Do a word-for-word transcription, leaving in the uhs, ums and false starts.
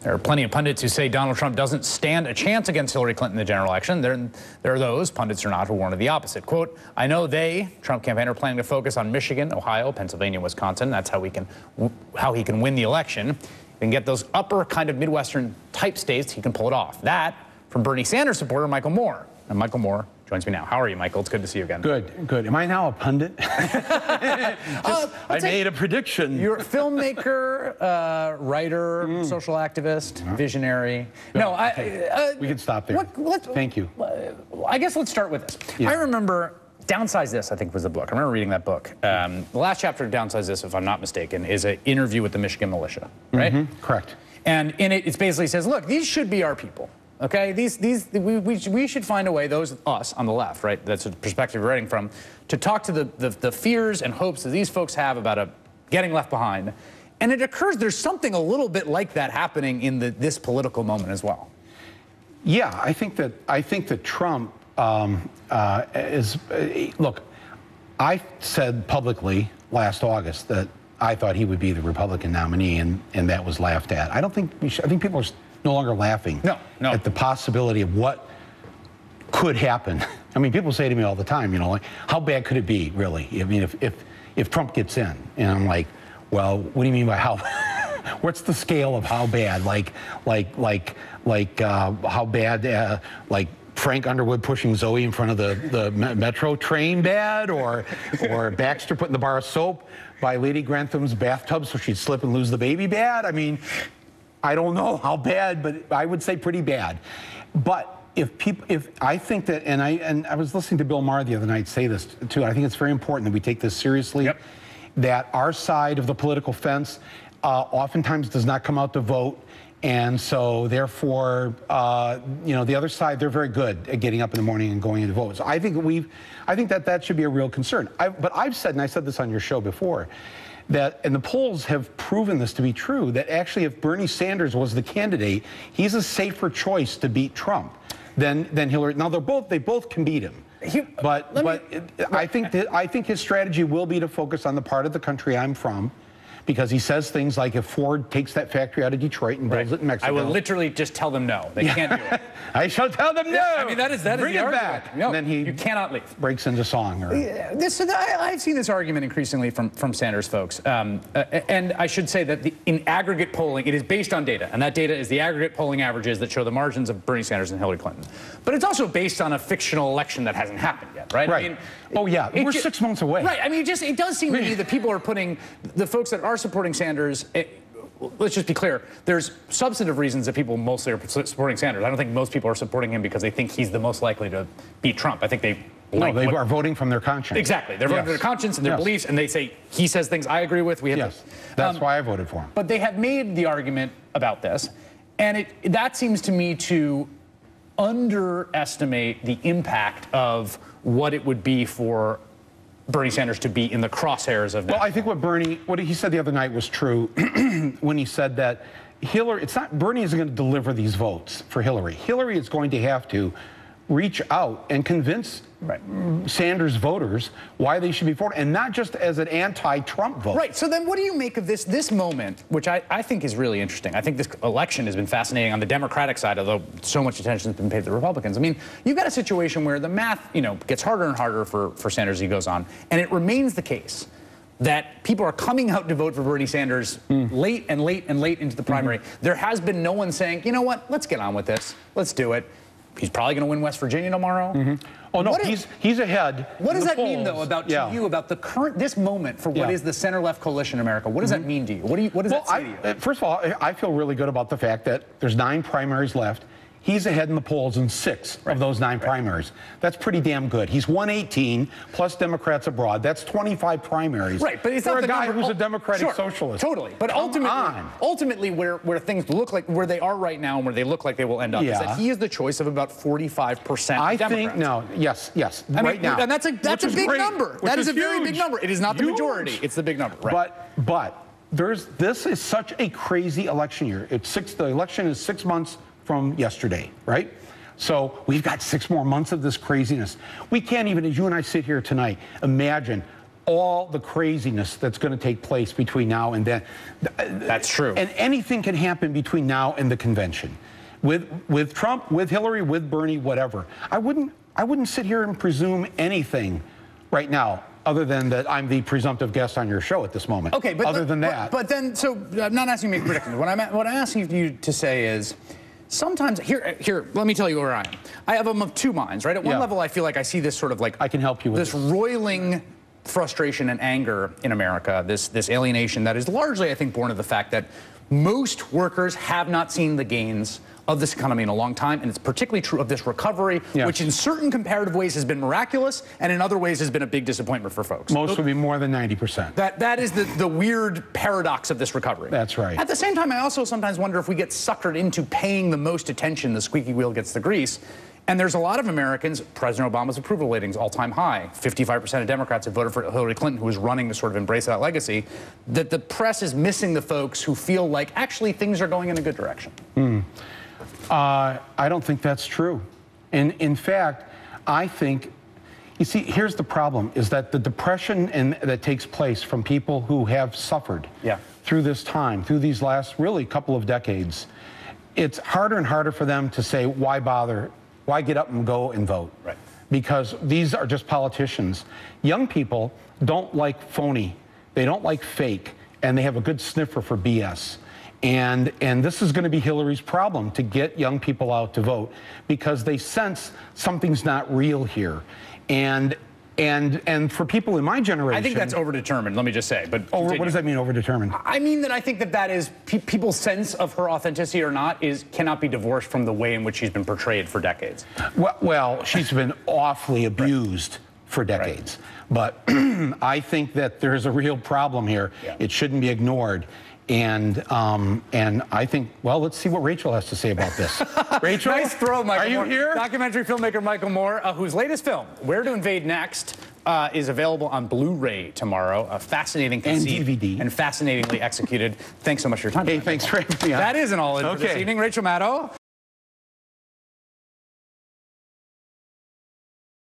There are plenty of pundits who say Donald Trump doesn't stand a chance against Hillary Clinton in the general election. There, there are those, pundits or not, who warn of the opposite. Quote, I know they, Trump campaign, are planning to focus on Michigan, Ohio, Pennsylvania, Wisconsin. That's how we can, how he can win the election. If he can get those upper kind of Midwestern type states, he can pull it off. That from Bernie Sanders supporter Michael Moore. And Michael Moore joins me now. How are you, Michael? It's good to see you again. Good, good. Am I now a pundit? Just, uh, I made a prediction. You're a filmmaker, uh, writer, mm. social activist, no. visionary. No, no I, okay. uh, we can stop there. What, what, Thank you. I guess let's start with this. Yeah. I remember Downsize This, I think, was the book. I remember reading that book. Um, the last chapter of Downsize This, if I'm not mistaken, is an interview with the Michigan militia, right? Mm-hmm. Correct. And in it, it basically says, look, these should be our people. Okay, these, these, we, we, we should find a way, those us on the left, right, that's the perspective we're writing from, to talk to the, the, the fears and hopes that these folks have about a, getting left behind. And it occurs there's something a little bit like that happening in the, this political moment as well. Yeah, I think that, I think that Trump um, uh, is, uh, look, I said publicly last August that I thought he would be the Republican nominee, and, and that was laughed at. I don't think we should, I think people are no longer laughing no, no. at the possibility of what could happen. I mean, people say to me all the time, you know, like, how bad could it be, really? I mean, if, if, if Trump gets in, and I'm like, well, what do you mean by how, what's the scale of how bad? Like, like, like, like, uh, how bad, uh, like, Frank Underwood pushing Zoe in front of the, the metro train bad, or, or Baxter putting the bar of soap by Lady Grantham's bathtub so she'd slip and lose the baby bad? I mean, I don't know how bad, but I would say pretty bad. But if people, if I think that, and I and I was listening to Bill Maher the other night say this too. I think it's very important that we take this seriously. Yep. That our side of the political fence uh, oftentimes does not come out to vote, and so therefore, uh, you know, the other side, they're very good at getting up in the morning and going into vote. So I think we've, I think that that should be a real concern. I, but I've said, and I said this on your show before, that, and the polls have proven this to be true, that actually if Bernie Sanders was the candidate, he's a safer choice to beat Trump than, than Hillary. Now, they're both, they both can beat him. He, but but me, it, I, think that, I think his strategy will be to focus on the part of the country I'm from, because he says things like, if Ford takes that factory out of Detroit and builds right. it in Mexico. I will literally just tell them no. They can't do it. I shall tell them no. Yeah, I mean, that is, that Bring is the it argument. Back. No, and then he you cannot leave. Breaks into song. Or... Yeah, this, I, I've seen this argument increasingly from, from Sanders folks. Um, uh, and I should say that the, in aggregate polling, it is based on data. And that data is the aggregate polling averages that show the margins of Bernie Sanders and Hillary Clinton. But it's also based on a fictional election that hasn't happened yet, right? Right. I mean, oh, yeah. We're just, six months away. Right. I mean, it, just, it does seem to me that people are putting the folks that are supporting Sanders, it, let's just be clear, there's substantive reasons that people mostly are supporting Sanders. I don't think most people are supporting him because they think he's the most likely to beat Trump. I think they... No, they what, are voting from their conscience. Exactly. They're voting yes. from their conscience and their yes. beliefs, and they say, he says things I agree with. We have yes, to, that's um, why I voted for him. But they have made the argument about this, and it, that seems to me to underestimate the impact of what it would be for Bernie Sanders to be in the crosshairs of that. Well, I think what Bernie, what he said the other night was true when he said that Hillary, it's not, Bernie isn't going to deliver these votes for Hillary. Hillary is going to have to reach out and convince right. Sanders voters why they should be for it, and not just as an anti-Trump vote. Right, so then what do you make of this this moment, which I, I think is really interesting? I think this election has been fascinating on the Democratic side, although so much attention has been paid to the Republicans. I mean, you've got a situation where the math, you know, gets harder and harder for, for Sanders as he goes on, and it remains the case that people are coming out to vote for Bernie Sanders mm. late and late and late into the primary. Mm-hmm. There has been no one saying, you know what, let's get on with this, let's do it. He's probably going to win West Virginia tomorrow. Mm-hmm. Oh no, what he's is, he's ahead. What does that polls. mean, though, about to yeah. you about the current this moment for what yeah. is the center-left coalition in America? What does mm-hmm. that mean to you? What do you? What does well, that say I, to you? First of all, I feel really good about the fact that there's nine primaries left. He's ahead in the polls in six right. of those nine right. primaries. That's pretty damn good. He's one eighteen plus Democrats abroad. That's twenty-five primaries. Right, but it's for not a the guy number, who's a Democratic sure, socialist. Totally. But Come ultimately, on. ultimately, where where things look like where they are right now and where they look like they will end up yeah. is that he is the choice of about forty-five percent. I Democrats. think no. Yes, yes. I mean, right now, and that's a that's which a big great, number. That is, is a huge, very big number. It is not the huge. majority. It's the big number. Right. But but there's this is such a crazy election year. It's six. The election is six months from yesterday, right? So we've got six more months of this craziness. We can't even, as you and I sit here tonight, imagine all the craziness that's going to take place between now and then. That's true. And anything can happen between now and the convention. With, with Trump, with Hillary, with Bernie, whatever. I wouldn't, I wouldn't sit here and presume anything right now, other than that I'm the presumptive guest on your show at this moment. Okay, but other the, than that. But, but then, so I'm not asking you to make predictions. What I'm, what I'm asking you to say is, sometimes, here, here, let me tell you where I am. I have them of two minds, right? At one yeah. level, I feel like I see this sort of like, I can help you with this, this roiling frustration and anger in America, this, this alienation that is largely, I think, born of the fact that most workers have not seen the gains of this economy in a long time, and it's particularly true of this recovery, yeah. which in certain comparative ways has been miraculous, and in other ways has been a big disappointment for folks. Most would be more than ninety percent. That, that is the, the weird paradox of this recovery. That's right. At the same time, I also sometimes wonder if we get suckered into paying the most attention, the squeaky wheel gets the grease. And there's a lot of Americans, President Obama's approval ratings all-time high, fifty-five percent of Democrats have voted for Hillary Clinton, who is running to sort of embrace that legacy, that the press is missing the folks who feel like actually things are going in a good direction. Mm. Uh, I don't think that's true. And in fact, I think, you see, here's the problem, is that the depression and that takes place from people who have suffered yeah. through this time, through these last really couple of decades, it's harder and harder for them to say, why bother? Why get up and go and vote? Right. Because these are just politicians. Young people don't like phony. They don't like fake. And they have a good sniffer for B S. And, and this is going to be Hillary's problem, to get young people out to vote, because they sense something's not real here. And, and, and for people in my generation... I think that's overdetermined, let me just say. But over, what does that mean, overdetermined? I mean that I think that that is... Pe people's sense of her authenticity or not is cannot be divorced from the way in which she's been portrayed for decades. Well, well she's been awfully abused right. for decades. Right. But I think that there's a real problem here. Yeah. It shouldn't be ignored. And um, and I think, well, let's see what Rachel has to say about this. Rachel, nice throw, Michael. Are you Moore. here? Documentary filmmaker Michael Moore, uh, whose latest film, Where to Invade Next, uh, is available on Blu-ray tomorrow. A fascinating conceit and D V D, and fascinatingly executed. Thanks so much for your time. Hey, thanks for having me on. That is an all-in okay. for this evening. Rachel Maddow,